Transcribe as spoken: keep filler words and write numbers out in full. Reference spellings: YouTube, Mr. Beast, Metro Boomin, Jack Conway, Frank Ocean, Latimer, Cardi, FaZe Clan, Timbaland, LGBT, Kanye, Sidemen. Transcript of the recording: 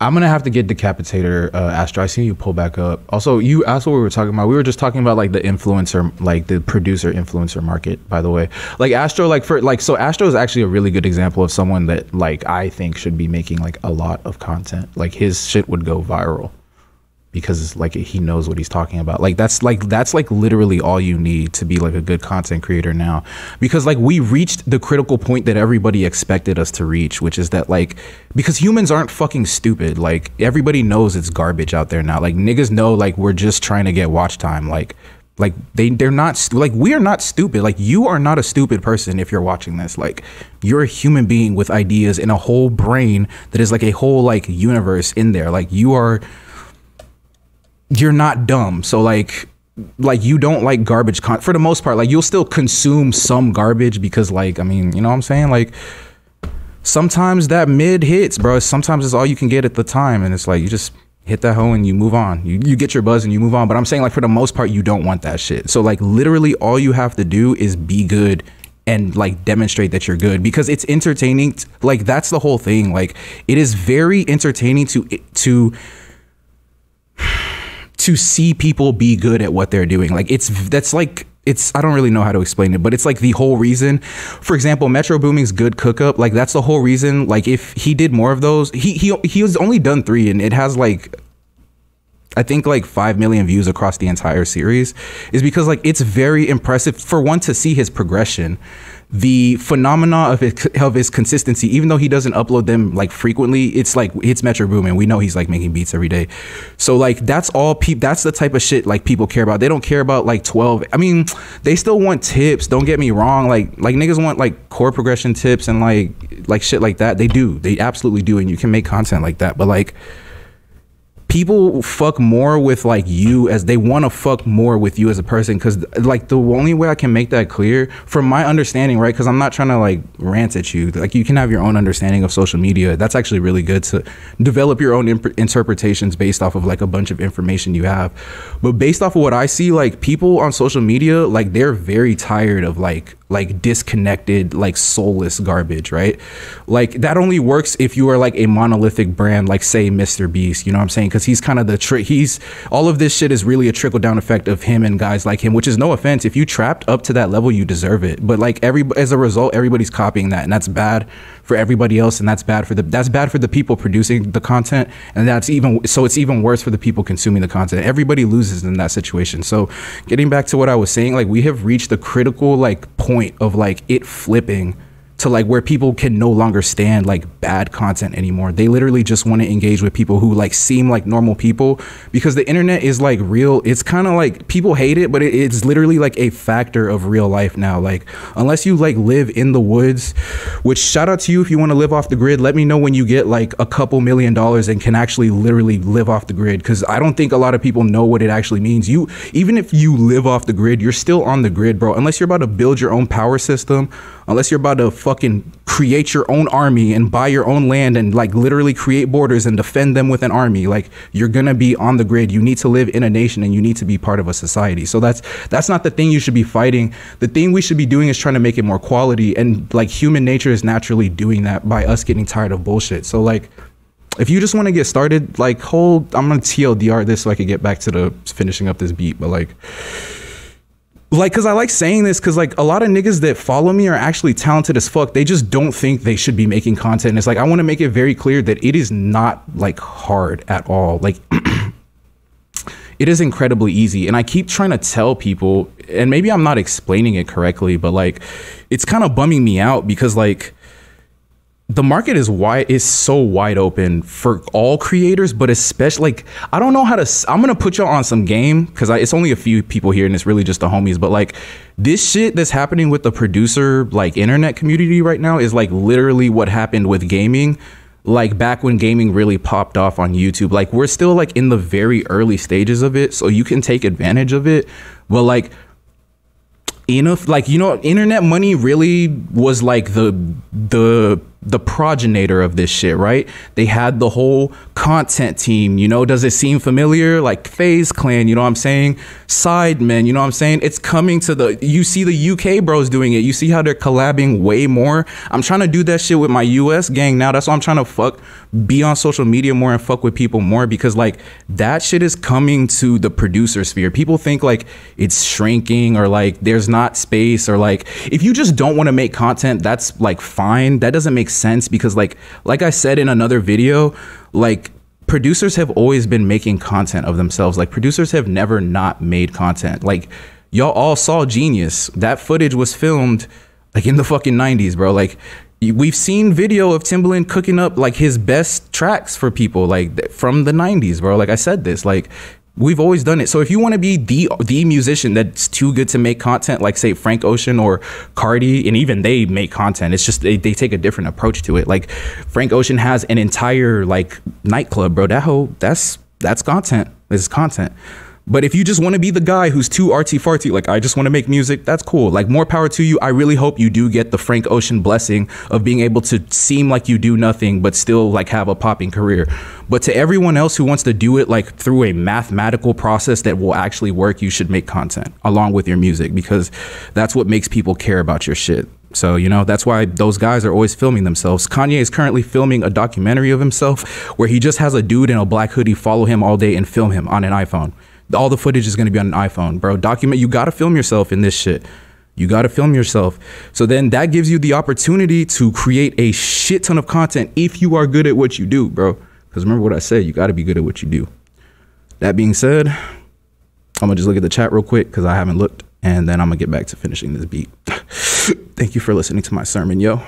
I'm gonna have to get Decapitator, uh, Astro. I seen you pull back up. Also, you asked what we were talking about. We were just talking about like the influencer, like the producer influencer market. By the way, like Astro, like for like so Astro is actually a really good example of someone that like I think should be making like a lot of content. Like his shit would go viral because it's like he knows what he's talking about. Like that's like that's like literally all you need to be like a good content creator now, because like we reached the critical point that everybody expected us to reach, which is that like, because humans aren't fucking stupid, like everybody knows it's garbage out there now. Like niggas know like we're just trying to get watch time. Like like they they're not like we are not stupid. Like you are not a stupid person if you're watching this. Like you're a human being with ideas and a whole brain that is like a whole like universe in there. Like you are you're not dumb. So like like you don't like garbage con for the most part. Like you'll still consume some garbage because like, I mean, you know what I'm saying? Like sometimes that mid hits, bro. Sometimes it's all you can get at the time, and it's like you just hit that hoe and you move on. You you get your buzz and you move on. But I'm saying like for the most part you don't want that shit. So like literally all you have to do is be good and like demonstrate that you're good, because it's entertaining. Like that's the whole thing. Like it is very entertaining to to to see people be good at what they're doing. Like it's that's like it's I don't really know how to explain it, but it's like the whole reason, for example, Metro Boomin's good cook up, like that's the whole reason. Like if he did more of those, he he he was only done three, and it has like I think like five million views across the entire series, is because like it's very impressive for one to see his progression, the phenomena of his, of his consistency, even though he doesn't upload them like frequently. It's like it's Metro Boomin. We know he's like making beats every day. So like that's all people, that's the type of shit like people care about. They don't care about like twelve. I mean, they still want tips, don't get me wrong. Like like niggas want like chord progression tips and like like shit like that. They do. They absolutely do, and you can make content like that. But like people fuck more with like you as they want to fuck more with you as a person, because like the only way I can make that clear from my understanding, right, because I'm not trying to like rant at you, like you can have your own understanding of social media. That's actually really good to develop your own imp interpretations based off of like a bunch of information you have. But based off of what I see, like people on social media, like they're very tired of like like disconnected, like soulless garbage, right? Like that only works if you are like a monolithic brand, like say Mister Beast, you know what I'm saying? Because he's kind of the trick. He's all of this shit is really a trickle down effect of him and guys like him, which is no offense. If you trapped up to that level, you deserve it. But like every as a result, everybody's copying that, and that's bad for everybody else, and that's bad for the that's bad for the people producing the content, and that's even so it's even worse for the people consuming the content. Everybody loses in that situation. So getting back to what I was saying, like we have reached the critical like point of like it flipping to like where people can no longer stand like bad content anymore. They literally just want to engage with people who like seem like normal people, because the internet is like real. It's kind of like people hate it, but it, it's literally like a factor of real life now. Like unless you like live in the woods, which shout out to you if you want to live off the grid. Let me know when you get like a couple million dollars and can actually literally live off the grid, because I don't think a lot of people know what it actually means. You even if you live off the grid, you're still on the grid, bro. Unless you're about to build your own power system, unless you're about to fucking create your own army and buy your own land and like literally create borders and defend them with an army, like you're gonna be on the grid. You need to live in a nation, and you need to be part of a society. So that's that's not the thing you should be fighting. The thing we should be doing is trying to make it more quality, and like human nature is naturally doing that by us getting tired of bullshit. So like if you just want to get started, like hold I'm gonna T L D R this so I could get back to the finishing up this beat, but like Like, cause I like saying this, cause like a lot of niggas that follow me are actually talented as fuck. They just don't think they should be making content. It's like, I want to make it very clear that it is not like hard at all. Like it is incredibly easy. And I keep trying to tell people, and maybe I'm not explaining it correctly, but like, it's kind of bumming me out, because like the market is wide is so wide open for all creators, but especially like I don't know how to I'm gonna put y'all on some game, because it's only a few people here and it's really just the homies. But like this shit that's happening with the producer like internet community right now is like literally what happened with gaming, like back when gaming really popped off on YouTube. Like we're still like in the very early stages of it, so you can take advantage of it. But like enough, like you know, internet money really was like the the the progenitor of this shit, right? They had the whole content team, you know? Does it seem familiar? Like FaZe Clan, you know what I'm saying? Sidemen, you know what I'm saying? It's coming to the, you see the U K bros doing it. You see how they're collabing way more. I'm trying to do that shit with my U S gang now. That's why I'm trying to fuck, be on social media more and fuck with people more, because like that shit is coming to the producer sphere. People think like it's shrinking or like there's not space, or like if you just don't want to make content, that's like fine. That doesn't make sense, because like like I said in another video, like producers have always been making content of themselves. Like producers have never not made content. Like y'all all saw Genius. That footage was filmed like in the fucking nineties, bro. Like we've seen video of Timbaland cooking up like his best tracks for people, like from the nineties, bro. Like I said this, like we've always done it. So if you want to be the the musician that's too good to make content, like say Frank Ocean or Cardi, and even they make content, it's just they, they take a different approach to it. Like Frank Ocean has an entire like nightclub, bro. That whole that's that's content. It's content. But if you just want to be the guy who's too artsy fartsy, like I just want to make music, that's cool. Like more power to you. I really hope you do get the Frank Ocean blessing of being able to seem like you do nothing, but still like have a popping career. But to everyone else who wants to do it like through a mathematical process that will actually work, you should make content along with your music, because that's what makes people care about your shit. So, you know, that's why those guys are always filming themselves. Kanye is currently filming a documentary of himself where he just has a dude in a black hoodie follow him all day and film him on an iPhone. All the footage is going to be on an iPhone, bro. Document, you got to film yourself in this shit. You got to film yourself. So then that gives you the opportunity to create a shit ton of content if you are good at what you do, bro. Because remember what I said, you got to be good at what you do. That being said, I'm going to just look at the chat real quick because I haven't looked. And then I'm going to get back to finishing this beat. Thank you for listening to my sermon, yo.